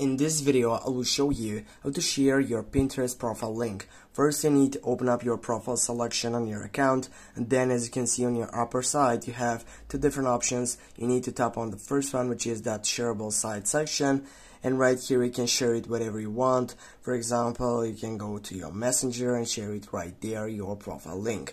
In this video, I will show you how to share your Pinterest profile link. First, you need to open up your profile selection on your account, and then as you can see on your upper side, you have two different options. You need to tap on the first one, which is that shareable site section, and right here you can share it whatever you want. For example, you can go to your Messenger and share it right there, your profile link.